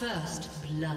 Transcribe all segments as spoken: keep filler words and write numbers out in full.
First blood.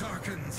Darkens.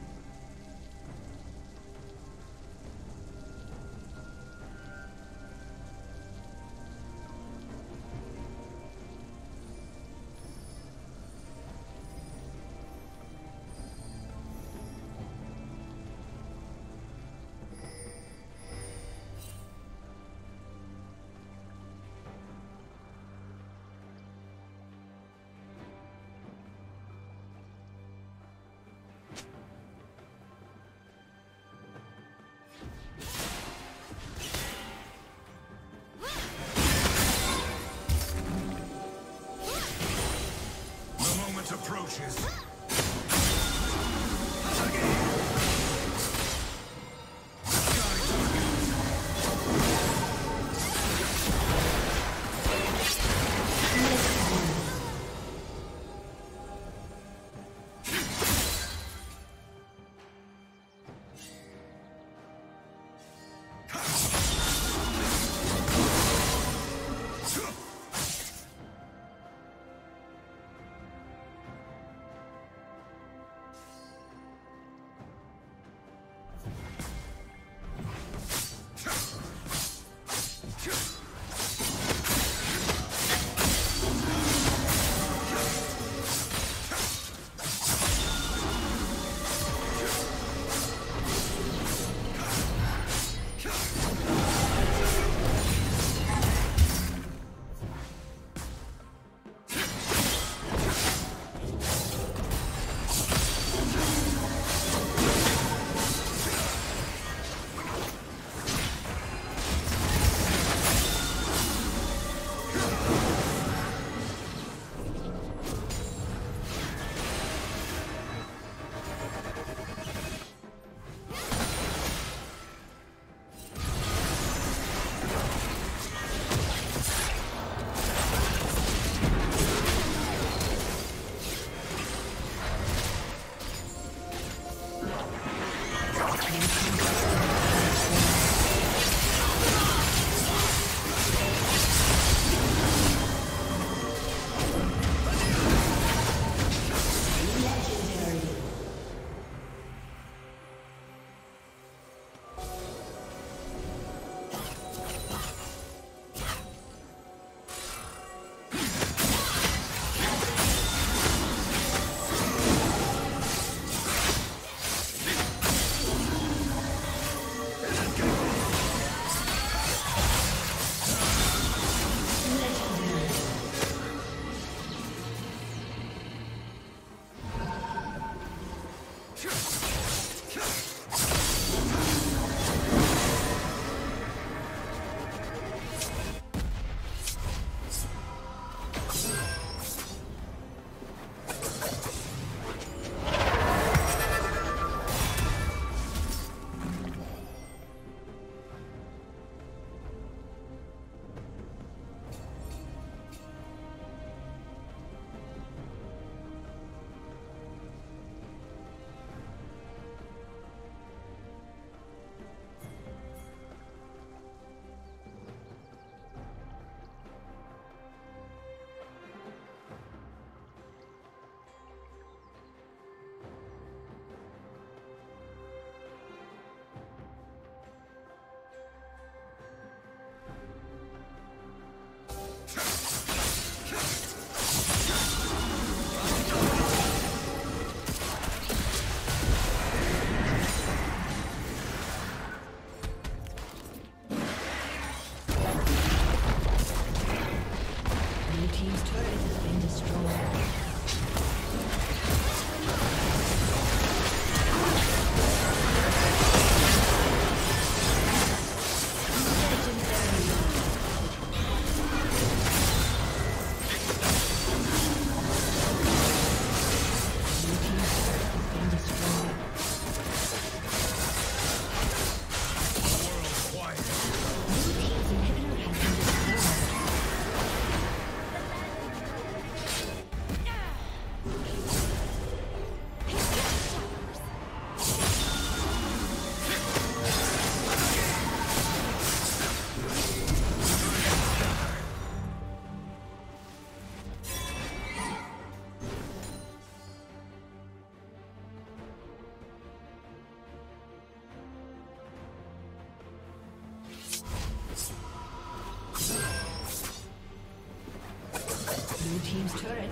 Approaches. Blue team's turret